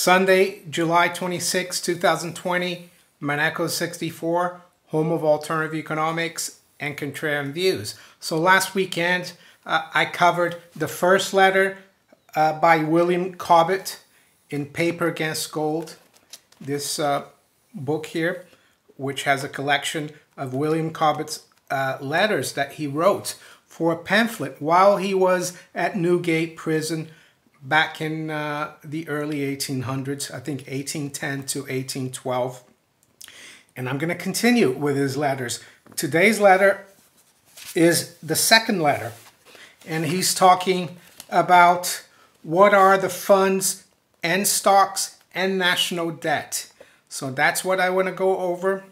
Sunday, July 26, 2020, Maneco 64, home of alternative economics and contrarian views. So last weekend, I covered the first letter by William Cobbett in Paper Against Gold, this book here, which has a collection of William Cobbett's letters that he wrote for a pamphlet while he was at Newgate Prison back in the early 1800s, I think 1810 to 1812. And I'm going to continue with his letters. Today's letter is the second letter, and he's talking about what are the funds and stocks and national debt. So that's what I want to go over.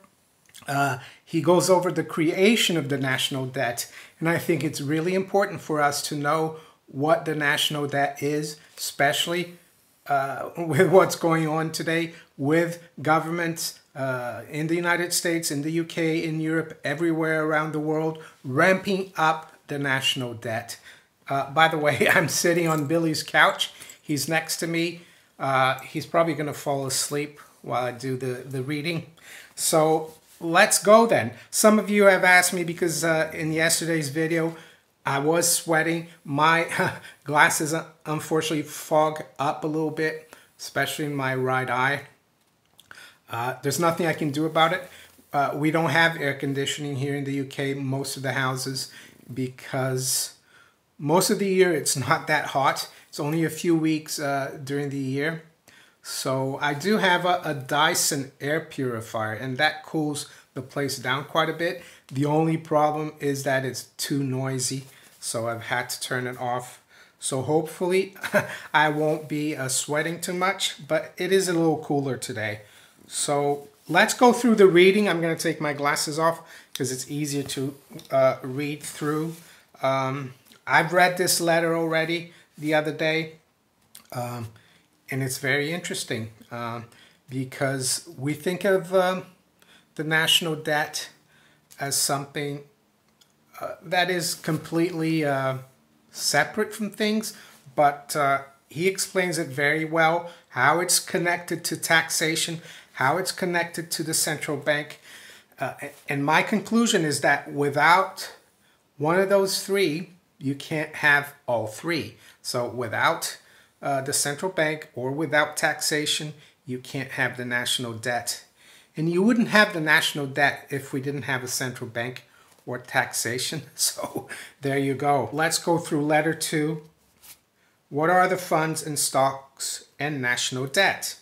He goes over the creation of the national debt, and I think it's really important for us to know what the national debt is, especially with what's going on today with governments in the United States, in the UK, in Europe, everywhere around the world, ramping up the national debt. By the way, I'm sitting on Billy's couch. He's next to me. He's probably going to fall asleep while I do the reading. So let's go then. Some of you have asked me because in yesterday's video, I was sweating. My glasses unfortunately fog up a little bit, especially in my right eye. There's nothing I can do about it. We don't have air conditioning here in the UK, most of the houses, because most of the year it's not that hot. It's only a few weeks during the year. So I do have a Dyson air purifier, and that cools the place down quite a bit. The only problem is that it's too noisy, so I've had to turn it off. So hopefully I won't be sweating too much, but it is a little cooler today. So let's go through the reading. I'm going to take my glasses off because it's easier to read through. I've read this letter already the other day, and it's very interesting because we think of the national debt as something that is completely separate from things, but he explains it very well, how it's connected to taxation, how it's connected to the central bank. And my conclusion is that without one of those three, you can't have all three. So without the central bank or without taxation, you can't have the national debt. And you wouldn't have the national debt if we didn't have a central bank or taxation. So there you go. Let's go through letter 2. What are the funds and stocks and national debt?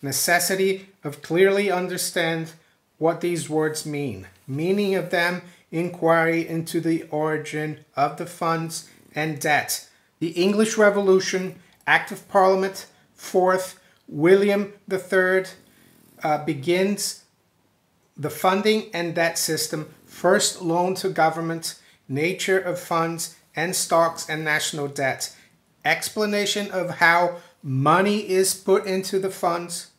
Necessity of clearly understand what these words mean. Meaning of them, inquiry into the origin of the funds and debt. The English Revolution, Act of Parliament, 4th, William III, begins the funding and debt system, first loan to government, nature of funds and stocks and national debt, explanation of how money is put into the funds,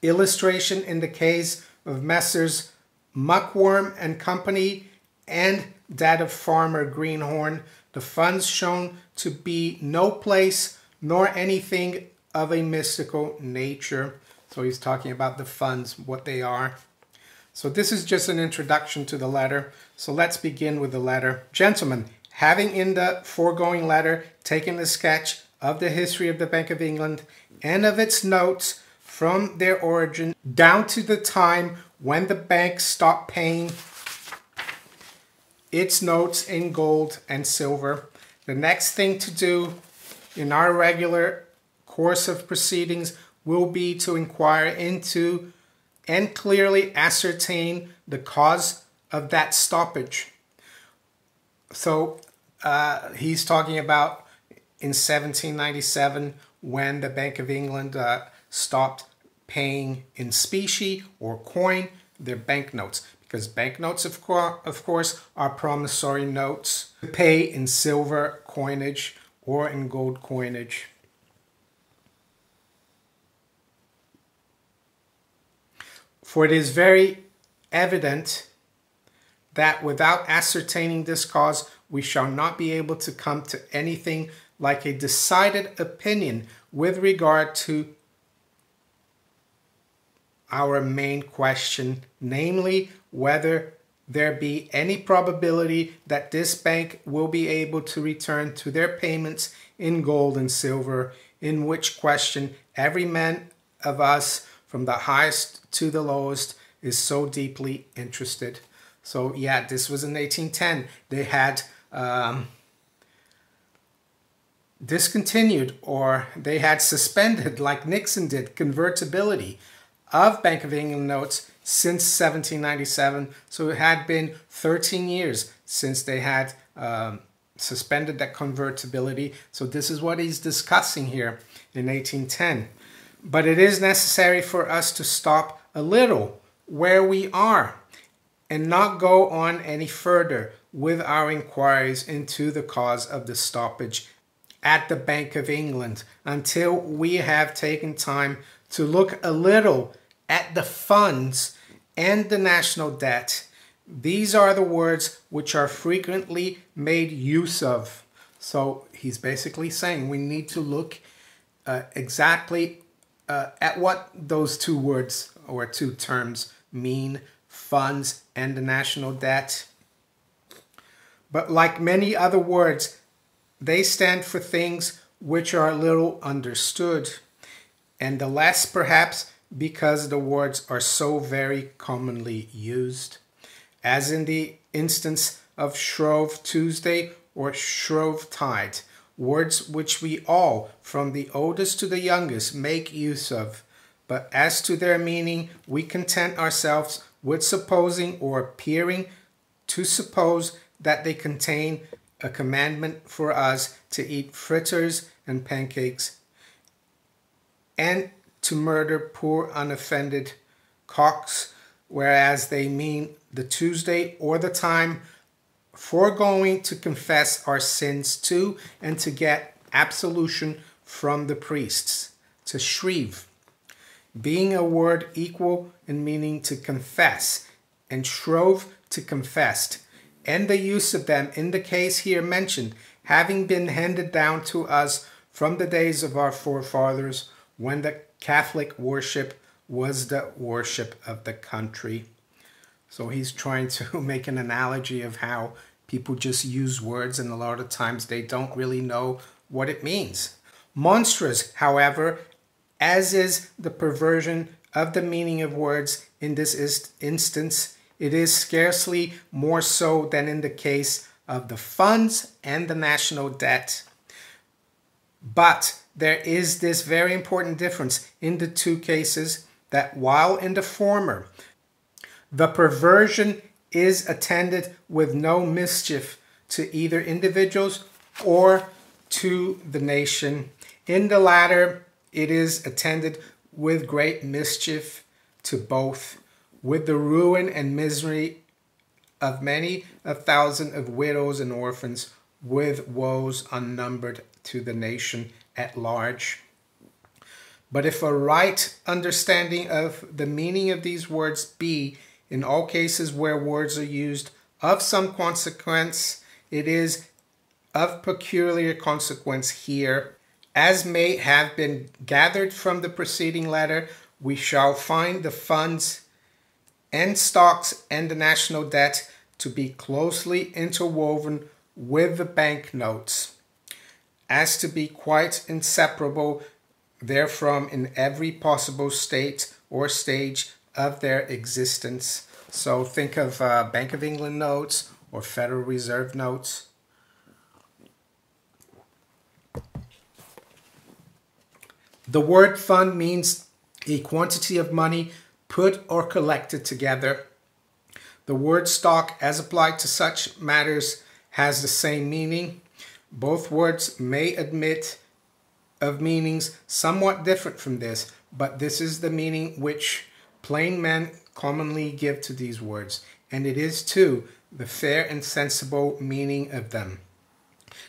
illustration in the case of Messrs. Muckworm and Company and that of Farmer Greenhorn, the funds shown to be no place nor anything of a mystical nature. So he's talking about the funds, what they are. So this is just an introduction to the letter. So let's begin with the letter. Gentlemen, having in the foregoing letter taken a sketch of the history of the Bank of England and of its notes from their origin down to the time when the bank stopped paying its notes in gold and silver, the next thing to do in our regular course of proceedings will be to inquire into and clearly ascertain the cause of that stoppage. So he's talking about in 1797 when the Bank of England stopped paying in specie or coin their banknotes, because banknotes of course are promissory notes to pay in silver coinage or in gold coinage. For it is very evident that without ascertaining this cause, we shall not be able to come to anything like a decided opinion with regard to our main question, namely whether there be any probability that this bank will be able to return to their payments in gold and silver, in which question every man of us from the highest to the lowest is so deeply interested. So yeah, this was in 1810. They had discontinued, or they had suspended, like Nixon did, convertibility of Bank of England notes since 1797. So it had been 13 years since they had suspended that convertibility. So this is what he's discussing here in 1810. But it is necessary for us to stop a little where we are and not go on any further with our inquiries into the cause of the stoppage at the Bank of England until we have taken time to look a little at the funds and the national debt. These are the words which are frequently made use of. So he's basically saying we need to look exactly at what those two words or two terms mean, funds and the national debt. But like many other words, they stand for things which are little understood, and the less perhaps because the words are so very commonly used, as in the instance of Shrove Tuesday or Shrove Tide, words which we all, from the oldest to the youngest, make use of. But as to their meaning, we content ourselves with supposing or appearing to suppose that they contain a commandment for us to eat fritters and pancakes and to murder poor unoffended cocks, whereas they mean the Tuesday or the time for going to confess our sins to and to get absolution from the priests, to shrieve, being a word equal in meaning to confess, and shrove to confessed, and the use of them in the case here mentioned having been handed down to us from the days of our forefathers, when the Catholic worship was the worship of the country. So he's trying to make an analogy of how people just use words, and a lot of times they don't really know what it means. Monstrous, however, as is the perversion of the meaning of words in this instance, it is scarcely more so than in the case of the funds and the national debt. But there is this very important difference in the two cases, that while in the former, the perversion is attended with no mischief to either individuals or to the nation, in the latter, it is attended with great mischief to both, with the ruin and misery of many a thousand of widows and orphans, with woes unnumbered to the nation at large. But if a right understanding of the meaning of these words be, in all cases where words are used, of some consequence, it is of peculiar consequence here. As may have been gathered from the preceding letter, we shall find the funds and stocks and the national debt to be closely interwoven with the banknotes, as to be quite inseparable therefrom in every possible state or stage of their existence. So think of Bank of England notes or Federal Reserve notes. The word fund means a quantity of money put or collected together. The word stock, as applied to such matters, has the same meaning. Both words may admit of meanings somewhat different from this, but this is the meaning which plain men commonly give to these words, and it is, too, the fair and sensible meaning of them.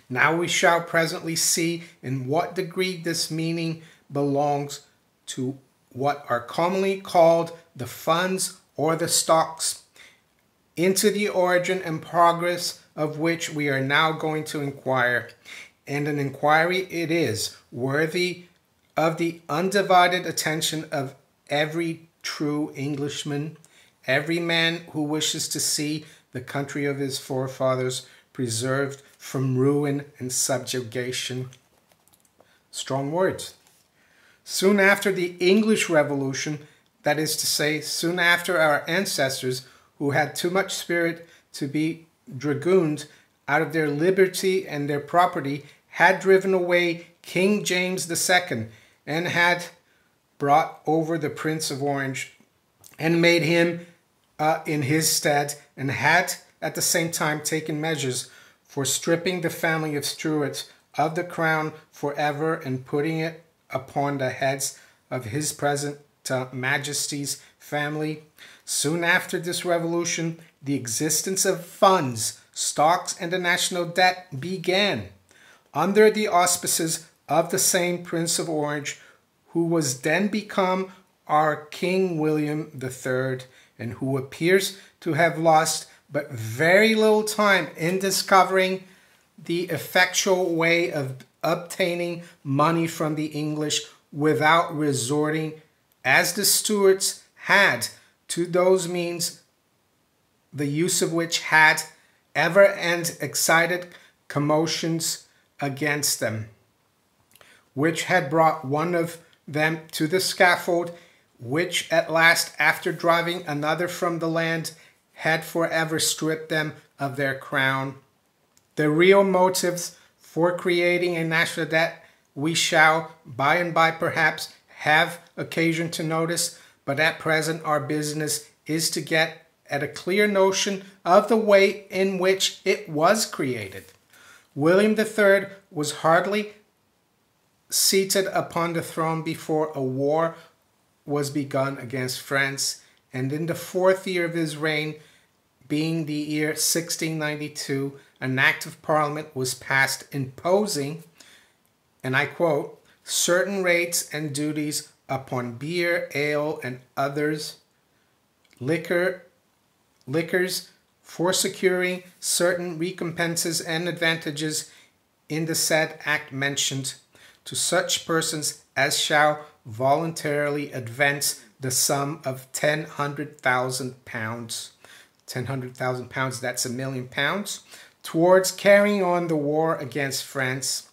Now we shall presently see in what degree this meaning belongs to what are commonly called the funds or the stocks, into the origin and progress of which we are now going to inquire, and an inquiry it is, worthy of the undivided attention of every true Englishman, every man who wishes to see the country of his forefathers preserved from ruin and subjugation. Strong words. Soon after the English Revolution, that is to say, soon after our ancestors, who had too much spirit to be dragooned out of their liberty and their property, had driven away King James II and had brought over the Prince of Orange and made him in his stead, and had at the same time taken measures for stripping the family of Stuarts of the crown forever and putting it upon the heads of his present Majesty's family. Soon after this revolution, the existence of funds, stocks, and the national debt began under the auspices of the same Prince of Orange, who was then become our King William III, and who appears to have lost but very little time in discovering the effectual way of obtaining money from the English without resorting, as the Stuarts had, to those means, the use of which had ever and excited commotions against them, which had brought one of them to the scaffold, which at last, after driving another from the land, had forever stripped them of their crown. The real motives for creating a national debt we shall, by and by perhaps, have occasion to notice, but at present our business is to get at a clear notion of the way in which it was created. William III was hardly seated upon the throne before a war was begun against France, and in the fourth year of his reign, being the year 1692, an Act of Parliament was passed imposing, and I quote, certain rates and duties upon beer, ale, and others, liquors, for securing certain recompenses and advantages in the said act mentioned to such persons as shall voluntarily advance the sum of £1,000. £1,000, that's £1,000,000, towards carrying on the war against France.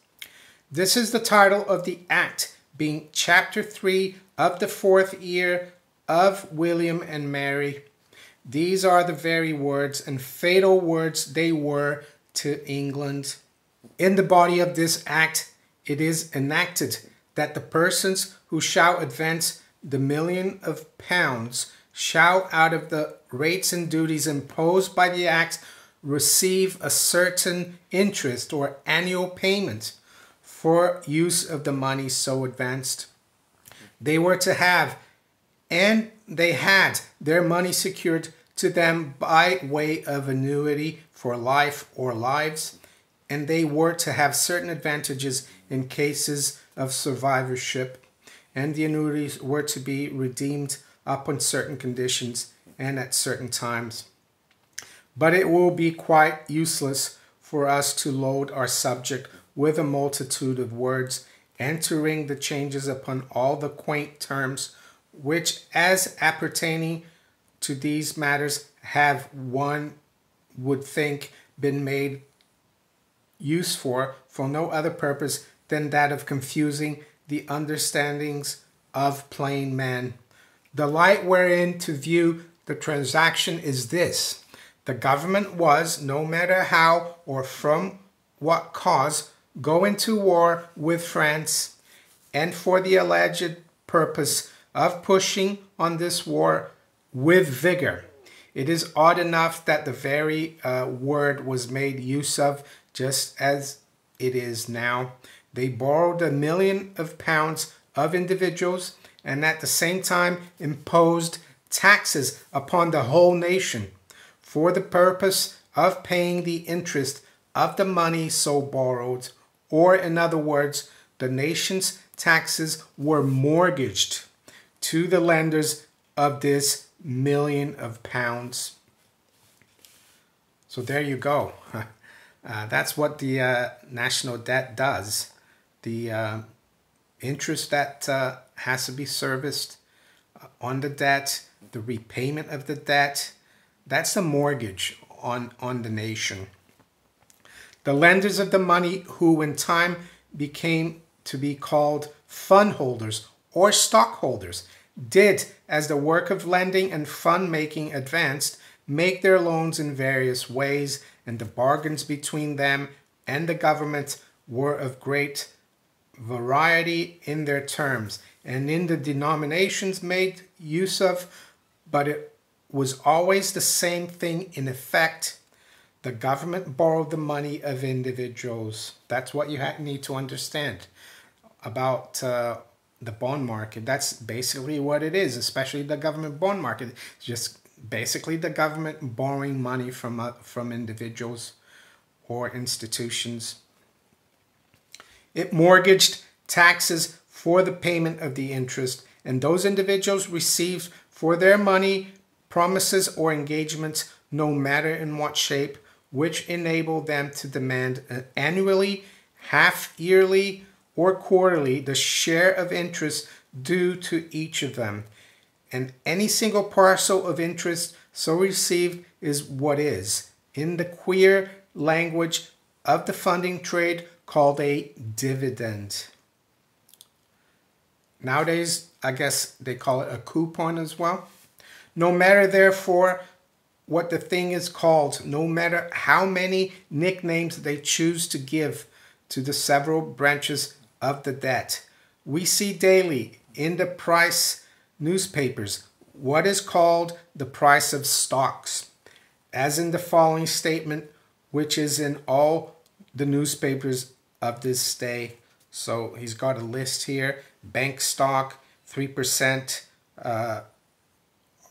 This is the title of the act, being Chapter 3 of the fourth year of William and Mary. These are the very words, and fatal words they were to England. In the body of this act, it is enacted that the persons who shall advance the £1,000,000 shall, out of the rates and duties imposed by the act, receive a certain interest or annual payment for use of the money so advanced. They were to have, and they had, their money secured to them by way of annuity for life or lives, and they were to have certain advantages in cases of survivorship, and the annuities were to be redeemed upon certain conditions and at certain times. But it will be quite useless for us to load our subject with a multitude of words, entering the changes upon all the quaint terms which, as appertaining to these matters, have, one would think, been made use for no other purpose than that of confusing the understandings of plain men. The light wherein to view the transaction is this: the government was, no matter how or from what cause, going to war with France, and for the alleged purpose of pushing on this war with vigor. It is odd enough that the very word was made use of, just as it is now. They borrowed £1,000,000 of individuals, and at the same time imposed taxes upon the whole nation for the purpose of paying the interest of the money so borrowed, or in other words, the nation's taxes were mortgaged to the lenders of this £1,000,000. So there you go. That's what the national debt does. The interest that has to be serviced on the debt, the repayment of the debt, that's a mortgage on the nation. The lenders of the money, who in time became to be called fund holders or stockholders, did, as the work of lending and fund making advanced, make their loans in various ways, and the bargains between them and the government were of great variety in their terms and in the denominations made use of, but it was always the same thing in effect. The government borrowed the money of individuals. That's what you need to understand about the bond market. That's basically what it is, especially the government bond market. It's just basically the government borrowing money from individuals or institutions. It mortgaged taxes for the payment of the interest, and those individuals received for their money promises or engagements, no matter in what shape, which enabled them to demand annually, half-yearly, or quarterly the share of interest due to each of them. And any single parcel of interest so received is what is, in the queer language of the funding trade, called a dividend. Nowadays, I guess they call it a coupon as well. No matter, therefore, what the thing is called, no matter how many nicknames they choose to give to the several branches of the debt. We see daily in the price newspapers what is called the price of stocks, as in the following statement, which is in all the newspapers of this day. So he's got a list here: bank stock, 3%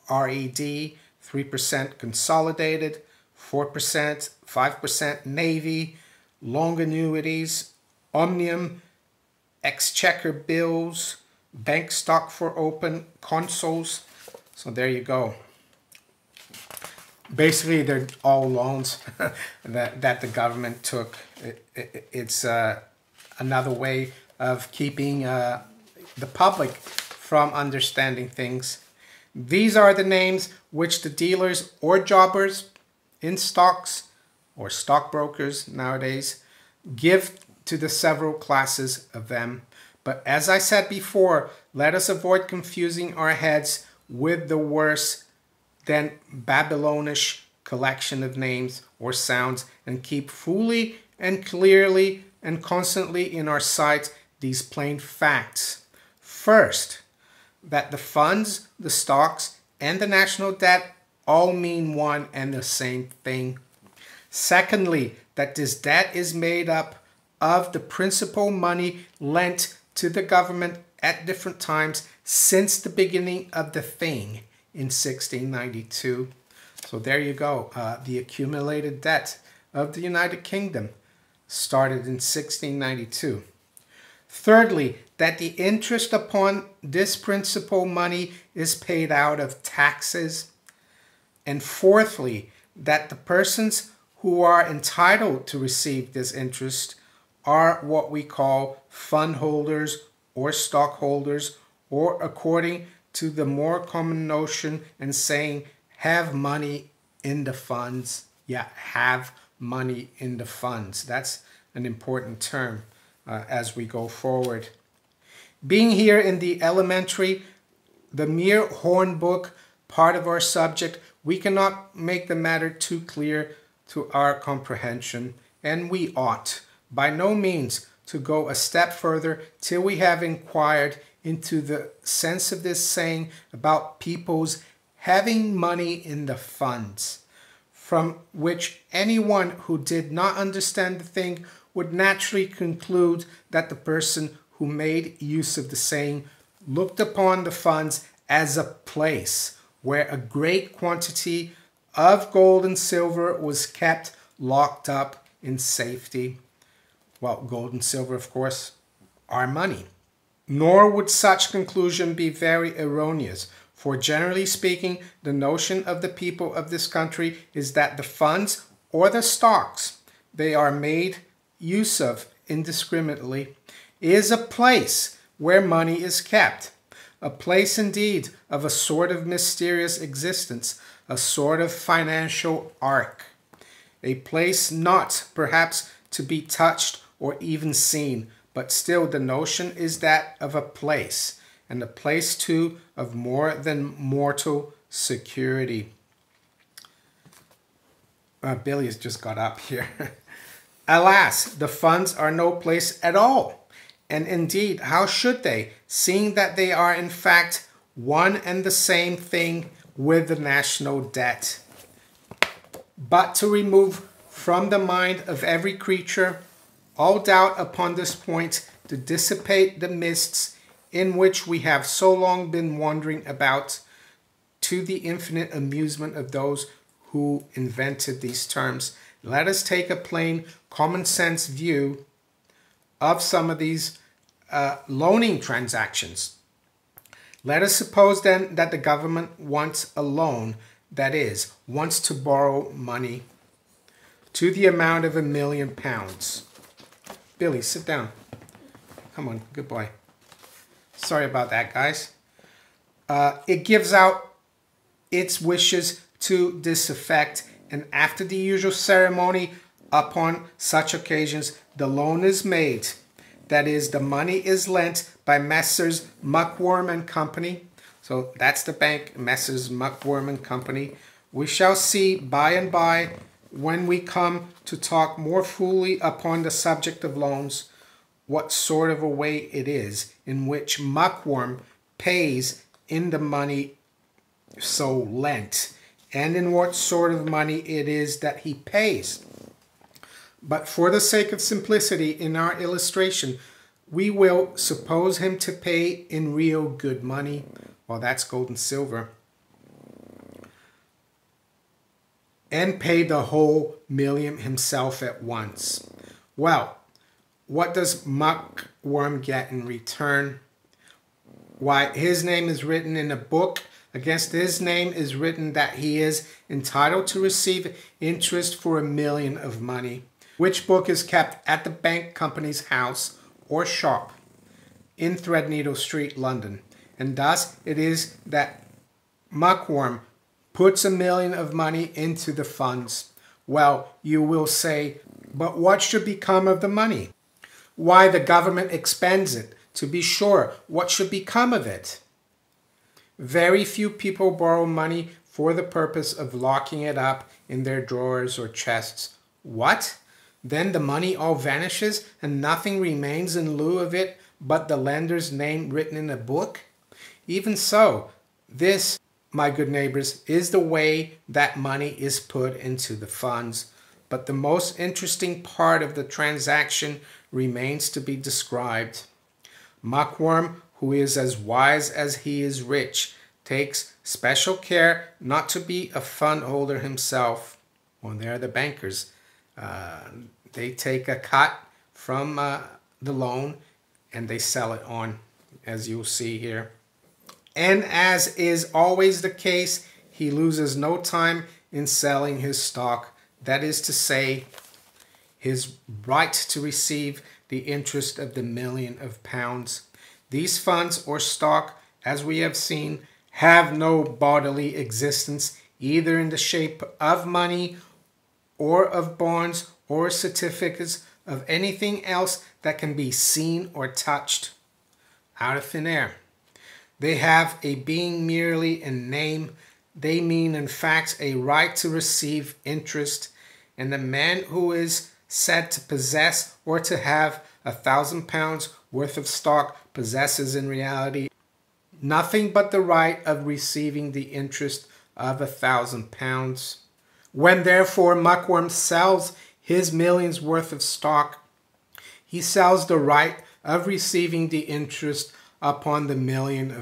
RED, 3% consolidated, 4%, 5% Navy, long annuities, Omnium, exchequer bills, bank stock for open, consoles. So there you go. Basically, they're all loans that the government took. It's another way of keeping the public from understanding things. These are the names which the dealers or jobbers in stocks or stockbrokers nowadays give to the several classes of them. But as I said before, let us avoid confusing our heads with the worse than Babylonish collection of names or sounds, and keep fully and clearly and constantly in our sight these plain facts. First, that the funds, the stocks, and the national debt all mean one and the same thing. Secondly, that this debt is made up of the principal money lent to the government at different times since the beginning of the thing in 1692. So there you go, the accumulated debt of the United Kingdom started in 1692. Thirdly, that the interest upon this principal money is paid out of taxes. And fourthly, that the persons who are entitled to receive this interest are what we call fund holders or stockholders, or according to the more common notion and saying, have money in the funds. Yeah, have money in the funds. That's an important term as we go forward. Being here in the elementary, the mere hornbook part of our subject, we cannot make the matter too clear to our comprehension, and we ought by no means to go a step further till we have inquired into the sense of this saying about people's having money in the funds, from which anyone who did not understand the thing would naturally conclude that the person who made use of the saying looked upon the funds as a place where a great quantity of gold and silver was kept locked up in safety. Well, gold and silver, of course, are money. Nor would such conclusion be very erroneous, for generally speaking, the notion of the people of this country is that the funds or the stocks they are made use of indiscriminately, is a place where money is kept, a place indeed of a sort of mysterious existence, a sort of financial ark, a place not perhaps to be touched or even seen, but still the notion is that of a place, and a place too of more than mortal security. Billy has just got up here. Alas, the funds are no place at all. And indeed, how should they, seeing that they are in fact one and the same thing with the national debt? But to remove from the mind of every creature all doubt upon this point, to dissipate the mists in which we have so long been wandering about, to the infinite amusement of those who invented these terms, let us take a plain common sense view of some of these loaning transactions. Let us suppose then that the government wants a loan, that is, wants to borrow money to the amount of £1 million. Billy, sit down. Come on, good boy. Sorry about that, guys. It gives out its wishes to this effect, and after the usual ceremony, upon such occasions, the loan is made. That is, the money is lent by Messrs. Muckworm and Company. So that's the bank, Messrs. Muckworm and Company. We shall see by and by, when we come to talk more fully upon the subject of loans, what sort of a way it is in which Muckworm pays in the money so lent, and in what sort of money it is that he pays. But for the sake of simplicity in our illustration, we will suppose him to pay in real good money. Well, that's gold and silver. And pay the whole million himself at once. Well, what does Muckworm get in return? Why, his name is written in a book. Against his name is written that he is entitled to receive interest for £1 million of money, which book is kept at the bank company's house or shop in Threadneedle Street, London. And thus it is that Muckworm puts £1 million of money into the funds. Well, you will say, but what should become of the money? Why, the government expends it, to be sure. What should become of it? Very few people borrow money for the purpose of locking it up in their drawers or chests. What? Then the money all vanishes and nothing remains in lieu of it but the lender's name written in a book? Even so, this, my good neighbors, is the way that money is put into the funds. But the most interesting part of the transaction remains to be described. Muckworm, who is as wise as he is rich, takes special care not to be a fund holder himself. Well, they're the bankers. They take a cut from the loan and they sell it on, as you'll see here. And as is always the case, he loses no time in selling his stock, that is to say, his right to receive the interest of the £1 million. These funds or stock, as we have seen, have no bodily existence, either in the shape of money or of bonds or certificates of anything else that can be seen or touched out of thin air. They have a being merely in name. They mean, in fact, a right to receive interest. And the man who is said to possess or to have £1,000 worth of stock possesses in reality nothing but the right of receiving the interest of £1,000. When, therefore, Muckworm sells his millions worth of stock, he sells the right of receiving the interest upon the £1 million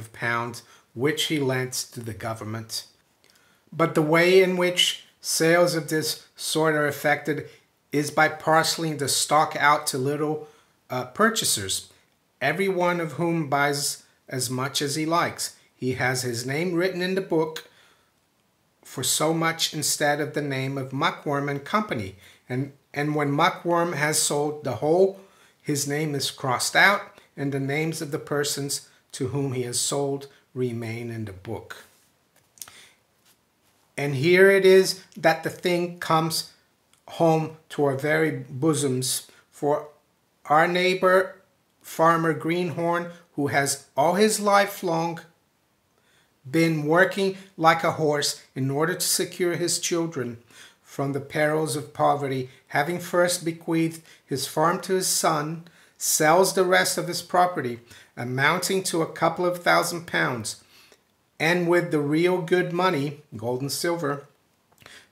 which he lends to the government. But the way in which sales of this sort are effected is by parceling the stock out to little purchasers, every one of whom buys as much as he likes. He has his name written in the book for so much instead of the name of Muckworm and Company, and and when Muckworm has sold the whole, his name is crossed out, and the names of the persons to whom he has sold remain in the book. And here it is that the thing comes home to our very bosoms, for our neighbor, Farmer Greenhorn, who has all his life long been working like a horse in order to secure his children from the perils of poverty, having first bequeathed his farm to his son, sells the rest of his property, amounting to a couple of £1000s, and with the real good money, gold and silver,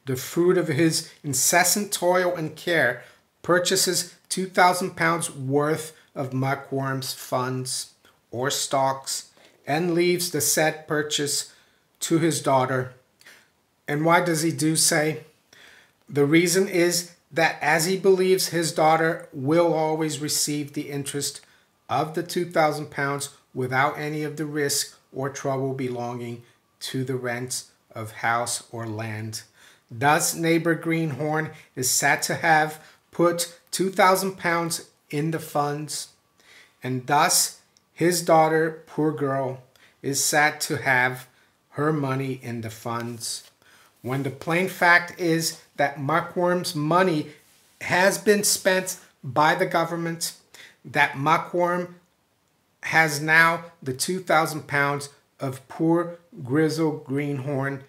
the fruit of his incessant toil and care, purchases £2000 worth of Muckworm's funds or stocks, and leaves the said purchase to his daughter. And why does he do say? The reason is that as he believes his daughter will always receive the interest of the £2000 without any of the risk or trouble belonging to the rent of house or land. Thus, neighbor Greenhorn is said to have put £2000 in the funds, and thus his daughter, poor girl, is said to have her money in the funds, when the plain fact is that Muckworm's money has been spent by the government, that Muckworm has now the £2000 of poor Grizzle Greenhorn,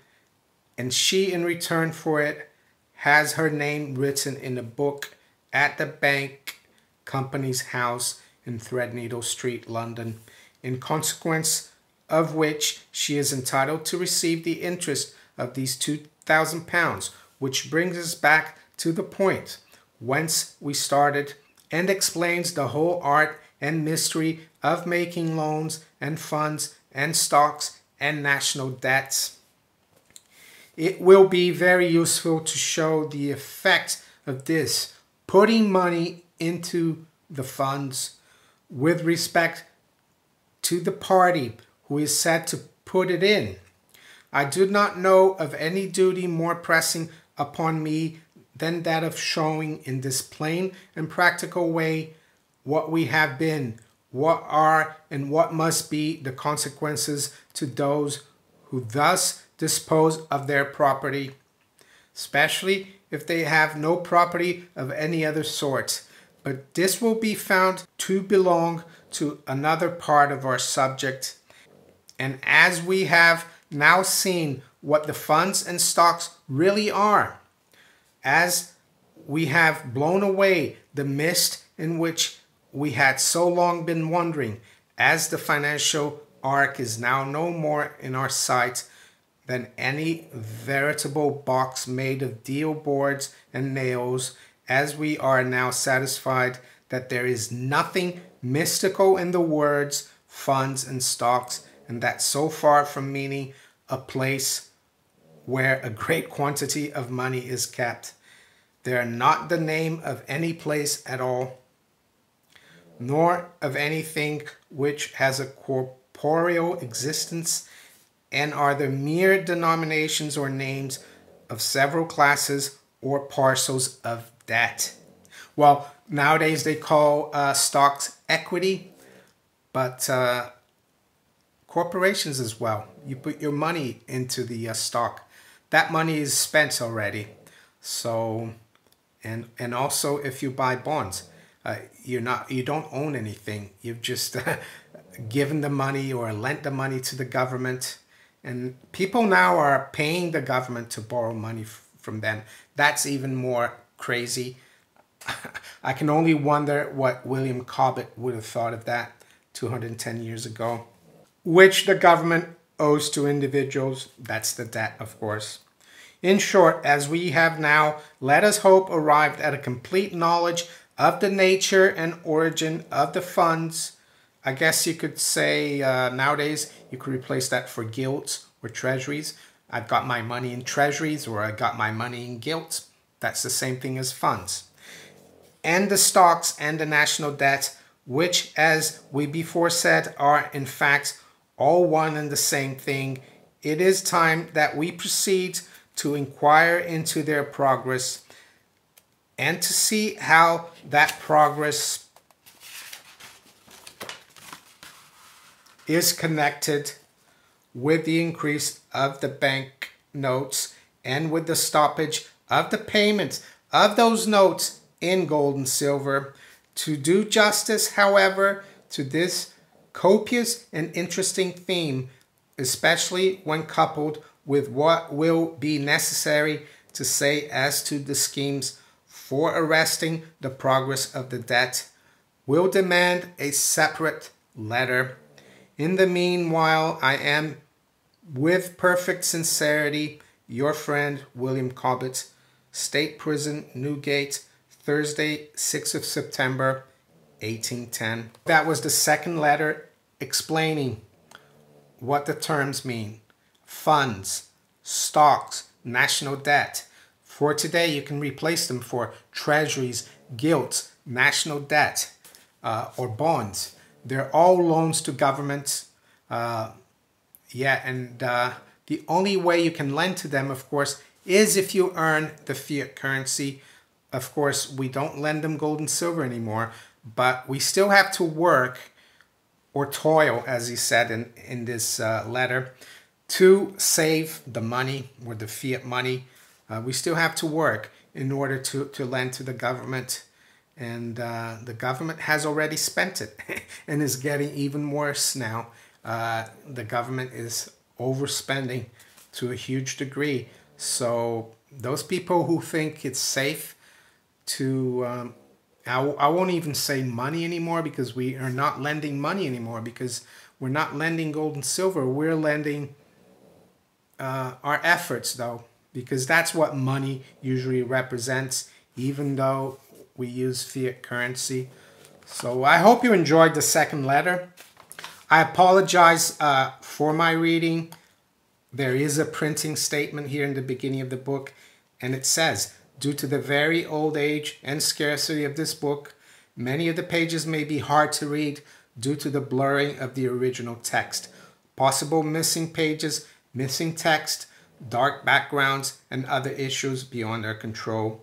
and she, in return for it, has her name written in a book at the bank company's house in Threadneedle Street, London, in consequence of which she is entitled to receive the interest of these £2000, which brings us back to the point whence we started and explains the whole art and mystery of making loans and funds and stocks and national debts. It will be very useful to show the effect of this, putting money into the funds with respect to the party who is said to put it in. I do not know of any duty more pressing upon me than that of showing in this plain and practical way what we have been, what are, and what must be the consequences to those who thus dispose of their property, especially if they have no property of any other sort. But this will be found to belong to another part of our subject. And as we have now seen what the funds and stocks really are, as we have blown away the mist in which we had so long been wandering, as the financial ark is now no more in our sight than any veritable box made of deal boards and nails, as we are now satisfied that there is nothing mystical in the words funds and stocks, and that so far from meaning a place where a great quantity of money is kept, they are not the name of any place at all, nor of anything which has a corporeal existence, and are the mere denominations or names of several classes or parcels of debt. Well, nowadays they call stocks equity, but corporations as well. You put your money into the stock. That money is spent already. So, and also if you buy bonds, you don't own anything. You've just given the money or lent the money to the government, and people now are paying the government to borrow money from them. That's even more crazy. I can only wonder what William Cobbett would have thought of that 210 years ago, which the government owes to individuals. That's the debt, of course. In short, as we have now, let us hope, arrived at a complete knowledge of the nature and origin of the funds. I guess you could say nowadays you could replace that for gilts or treasuries. I've got my money in treasuries, or I got my money in gilts. That's the same thing as funds. And the stocks and the national debt, which as we before said are in fact all one and the same thing, it is time that we proceed to inquire into their progress and to see how that progress is connected with the increase of the bank notes and with the stoppage of the payments of those notes in gold and silver. To do justice, however, to this copious and interesting theme, especially when coupled with what will be necessary to say as to the schemes for arresting the progress of the debt, will demand a separate letter. In the meanwhile, I am, with perfect sincerity, your friend William Cobbett, State Prison, Newgate, Thursday, 6th of September, 1810. That was the second letter explaining what the terms mean. Funds, stocks, national debt. For today, you can replace them for treasuries, gilts, national debt, or bonds. They're all loans to governments. The only way you can lend to them, of course, is if you earn the fiat currency. Of course, we don't lend them gold and silver anymore, but we still have to work or toil, as he said in this letter, to save the money or the fiat money. We still have to work in order to lend to the government. And the government has already spent it and is getting even worse now. The government is overspending to a huge degree. So those people who think it's safe to, I won't even say money anymore, because we are not lending money anymore, because we're not lending gold and silver. We're lending our efforts, though, because that's what money usually represents, even though we use fiat currency. So I hope you enjoyed the second letter. I apologize for my reading. There is a printing statement here in the beginning of the book, and it says, due to the very old age and scarcity of this book, many of the pages may be hard to read due to the blurring of the original text. Possible missing pages, missing text, dark backgrounds, and other issues beyond our control.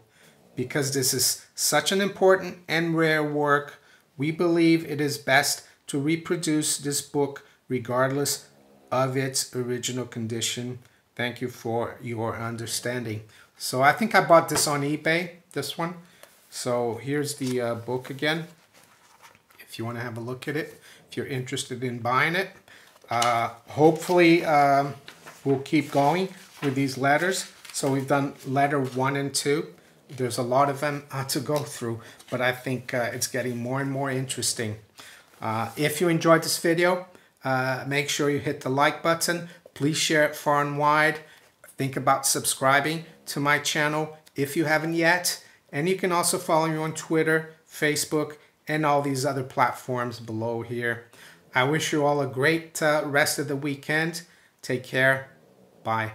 Because this is such an important and rare work, we believe it is best to reproduce this book regardless of its original condition. Thank you for your understanding. So I think I bought this on eBay, this one. So here's the book again, if you want to have a look at it, if you're interested in buying it. Hopefully we'll keep going with these letters. So we've done letter 1 and 2. There's a lot of them to go through, but I think it's getting more and more interesting. If you enjoyed this video, make sure you hit the like button. Please share it far and wide. Think about subscribing to my channel if you haven't yet. And you can also follow me on Twitter, Facebook, and all these other platforms below here. I wish you all a great rest of the weekend. Take care. Bye.